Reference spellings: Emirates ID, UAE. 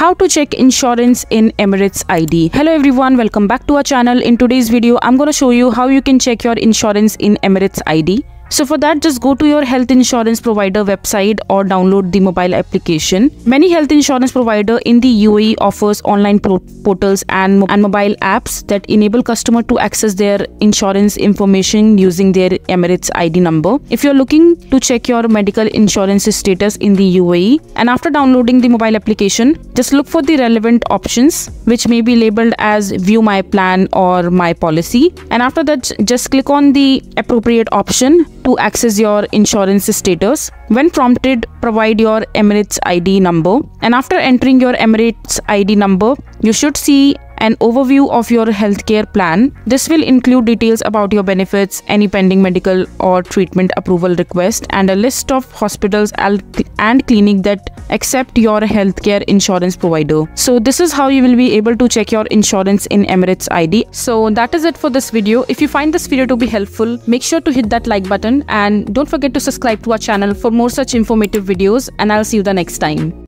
How to check insurance in Emirates ID. Hello everyone, welcome back to our channel. In today's video, I'm going to show you how you can check your insurance in Emirates ID. So for that, just go to your health insurance provider website or download the mobile application. Many health insurance providers in the UAE offers online portals and mobile apps that enable customers to access their insurance information using their Emirates ID number. If you're looking to check your medical insurance status in the UAE, and after downloading the mobile application, just look for the relevant options, which may be labeled as View My Plan or My Policy. And after that, just click on the appropriate option to access your insurance status. When prompted, provide your Emirates ID number, and after entering your Emirates ID number, you should see an overview of your healthcare plan. This will include details about your benefits, any pending medical or treatment approval request, and a list of hospitals and clinics that accept your healthcare insurance provider. So this is how you will be able to check your insurance in Emirates ID. So that is it for this video. If you find this video to be helpful, make sure to hit that like button and don't forget to subscribe to our channel for more such informative videos, and I'll see you the next time.